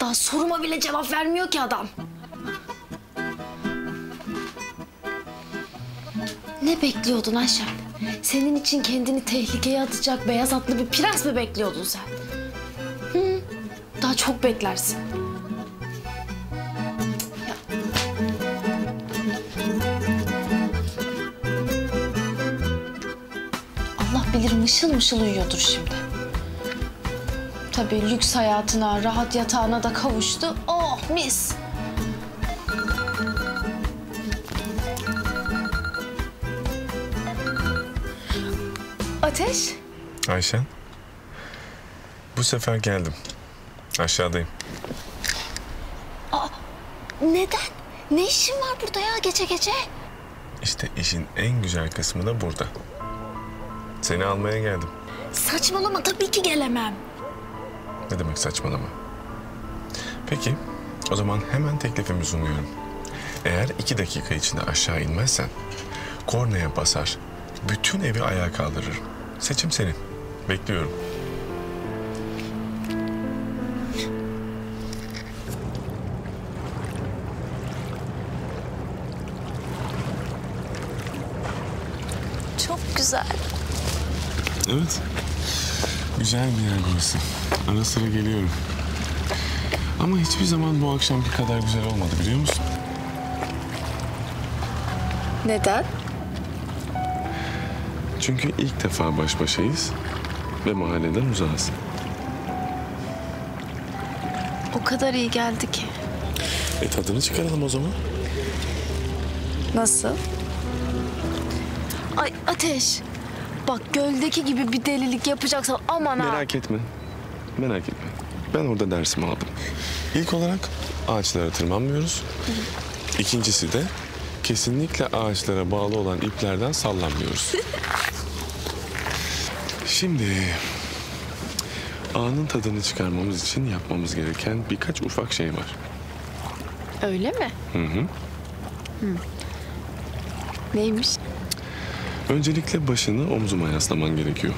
Hatta soruma bile cevap vermiyor ki adam. Ne bekliyordun Ayşen? Senin için kendini tehlikeye atacak beyaz atlı bir prens mi bekliyordun sen? Hı, daha çok beklersin. Bilir mışıl mışıl uyuyordur şimdi. Tabii lüks hayatına, rahat yatağına da kavuştu. Oh mis! Ateş? Ayşen? Bu sefer geldim. Aşağıdayım. Aa, neden? Ne işin var burada ya gece gece? İşte işin en güzel kısmı da burada. Seni almaya geldim. Saçmalama, tabii ki gelemem. Ne demek saçmalama? Peki, o zaman hemen teklifimi sunuyorum. Eğer 2 dakika içinde aşağı inmezsen, kornaya basar, bütün evi ayağa kaldırırım. Seçim senin. Bekliyorum. Çok güzel. Evet, güzel bir yer burası. Ara sıra geliyorum. Ama hiçbir zaman bu akşamki kadar güzel olmadı, biliyor musun? Neden? Çünkü ilk defa baş başayız ve mahalleden uzağız. O kadar iyi geldi ki. E tadını çıkaralım o zaman. Nasıl? Ay Ateş. Bak göldeki gibi bir delilik yapacaksan aman ha. Merak etme. Merak etme. Ben orada dersimi aldım. İlk olarak ağaçlara tırmanmıyoruz. İkincisi de kesinlikle ağaçlara bağlı olan iplerden sallanmıyoruz. Şimdi anın tadını çıkarmamız için yapmamız gereken birkaç ufak şey var. Öyle mi? Hı hı. Hı. Neymiş? Öncelikle başını omzuma yaslaman gerekiyor.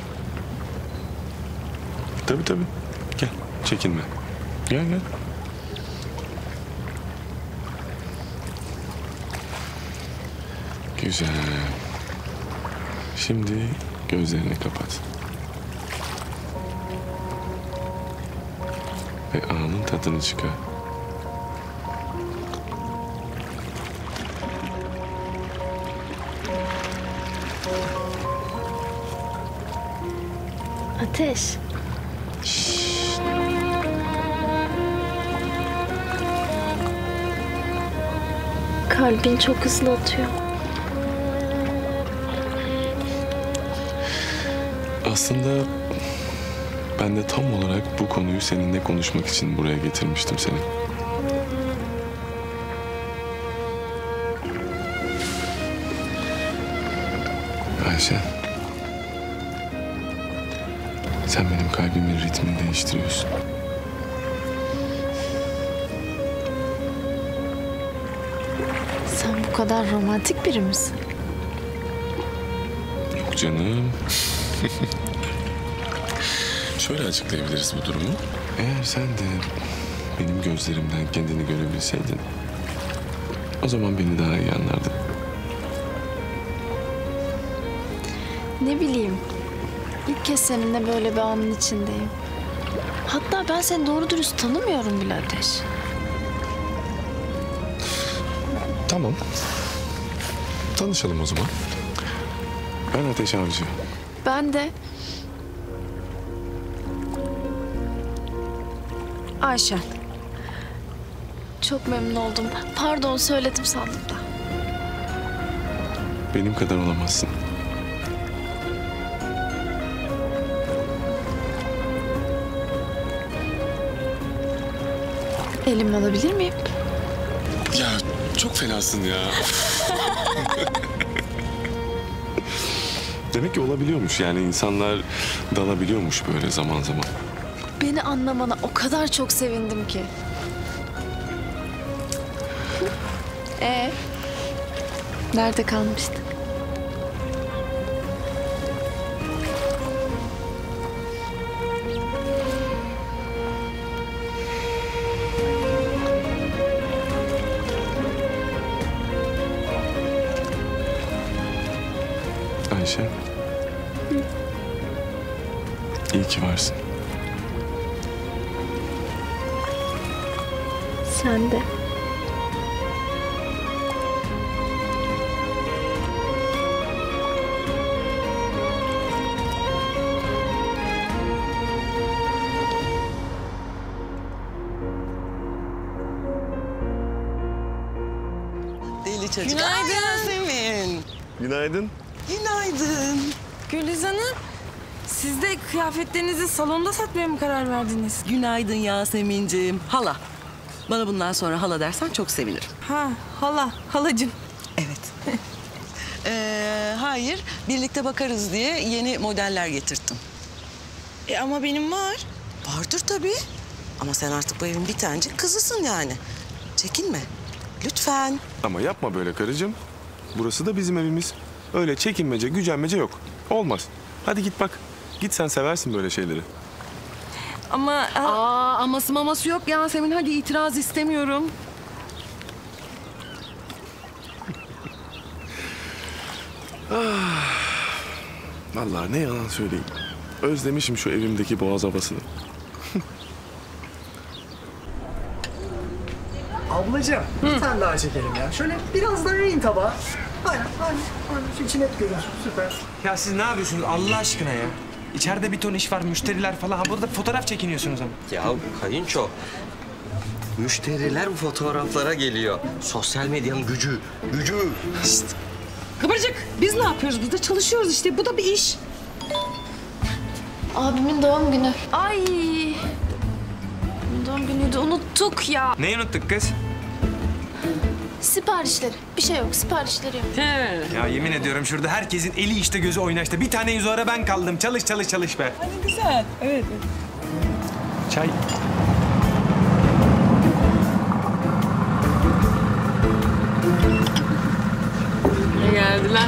Tabii tabii. Gel, çekinme. Gel gel. Güzel. Şimdi gözlerini kapat. Ve anın tadını çıkar. Ateş. Şşşt. Kalbin çok hızlı atıyor. Aslında ben de tam olarak bu konuyu seninle konuşmak için buraya getirmiştim seni. Ayşen. Sen benim kalbimin ritmini değiştiriyorsun. Sen bu kadar romantik biri misin? Yok canım. Şöyle açıklayabiliriz bu durumu. Eğer sen de benim gözlerimden kendini görebilseydin, o zaman beni daha iyi anlardın. Ne bileyim. İlk kez seninle böyle bir anın içindeyim. Hatta ben seni doğru dürüst tanımıyorum bile Ateş. Tamam. Tanışalım o zaman. Ben Ateş Avcı. Ben de. Ayşen. Çok memnun oldum. Pardon, söyledim sandım da. Benim kadar olamazsın. Elimi alabilir miyim? Ya çok fenasın ya. Demek ki olabiliyormuş. Yani insanlar dalabiliyormuş böyle zaman zaman. Beni anlamana o kadar çok sevindim ki. Nerede kalmıştık? Ayşe. İyi ki varsın. Sen de. Deli çocuk. Günaydın Yasemin. Günaydın. Günaydın. Güliz Hanım, siz de kıyafetlerinizi salonda satmaya mı karar verdiniz? Günaydın Yasemin'ciğim. Hala. Bana bundan sonra hala dersen çok sevinirim. Ha, hala, halacığım. Evet. Hayır, birlikte bakarız diye yeni modeller getirttim. Ama benim var. Vardır tabii. Ama sen artık bu evin bir tanecik kızısın yani. Çekinme, lütfen. Ama yapma böyle karıcığım. Burası da bizim evimiz. Öyle çekinmece, gücenmece yok. Olmaz. Hadi git bak. Git, sen seversin böyle şeyleri. Ama... Aa, aması maması yok Yasemin. Hadi itiraz istemiyorum. Vallahi ne yalan söyleyeyim. Özlemişim şu evimdeki boğaz havasını. Ablacığım, bir tane daha çekelim ya. Şöyle biraz daha in tabağa. Aynen. İçine et görür. Süper. Ya siz ne yapıyorsunuz Allah aşkına ya? İçeride bir ton iş var, müşteriler falan. Ha, burada fotoğraf çekiniyorsunuz ama. Ya kayınço, müşteriler bu fotoğraflara geliyor. Sosyal medyanın gücü. Şişt. Kıvırcık, biz ne yapıyoruz burada? Çalışıyoruz işte. Bu da bir iş. Abimin doğum günü. Ay, doğum günü de unuttuk ya. Neyi unuttuk kız? Siparişleri. Bir şey yok, siparişleri yok. Ya yemin ediyorum şurada herkesin eli işte gözü oynaştı. Bir tane yüzü ara ben kaldım. Çalış be. Hani güzel. Evet. Çay. Geldiler.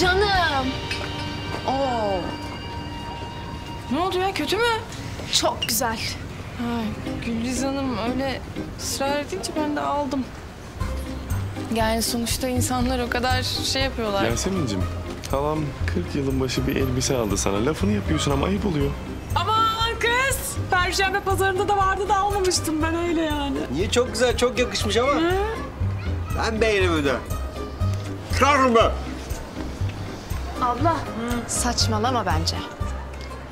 Canım. Oo. Ne oldu ya, kötü mü? Çok güzel. Ay, Güliz Hanım öyle ısrar edince ben de aldım. Yani sonuçta insanlar o kadar şey yapıyorlar. Yasemin'cim, halam 40 yılın başı bir elbise aldı sana. Lafını yapıyorsun ama ayıp oluyor. Aman kız! Perşembe pazarında da vardı da almamıştım ben öyle yani. Niye, çok güzel, çok yakışmış ama. He? Ben beğenimi de. Kırarım ben. Abla, saçmalama bence.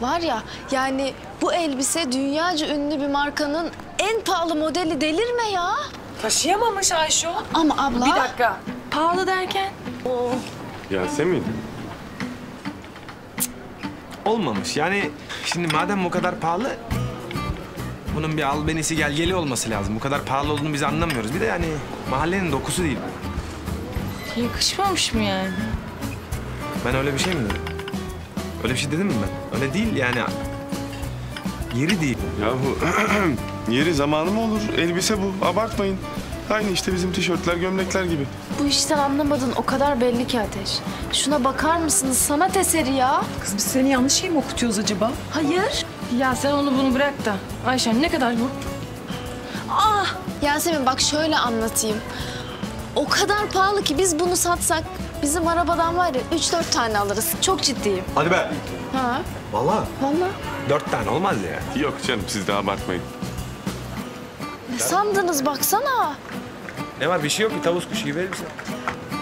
Var ya, yani bu elbise dünyaca ünlü bir markanın en pahalı modeli, delirme ya. Taşıyamamış Ayşe. Ama abla... Bir dakika. Pahalı derken? Oo. Yasemin. Olmamış. Yani şimdi madem bu kadar pahalı... Bunun bir albenisi gelgeli olması lazım. Bu kadar pahalı olduğunu biz anlamıyoruz. Bir de yani mahallenin dokusu değil. Yakışmamış mı yani? Ben öyle bir şey mi dedim? Öyle bir şey dedim mi ben? Öyle değil yani. Yeri değil. Yahu yeri zamanı mı olur? Elbise bu. Abartmayın. Aynı işte bizim tişörtler, gömlekler gibi. Bu işten anlamadın. O kadar belli ki Ateş. Şuna bakar mısınız? Sanat eseri ya. Kız, biz seni yanlış şey mi okutuyoruz acaba? Hayır. Ya sen onu bunu bırak da. Ayşen, ne kadar bu? Ah! Yasemin bak, şöyle anlatayım. O kadar pahalı ki biz bunu satsak... Bizim arabadan var ya 3-4 tane alırız. Çok ciddiyim. Hadi be. Ha. Vallahi. 4 tane olmaz ya. Yok canım, siz de abartmayın. Ne sandınız, baksana. Ne var, bir şey yok ki, tavus kuşu gibi elbise.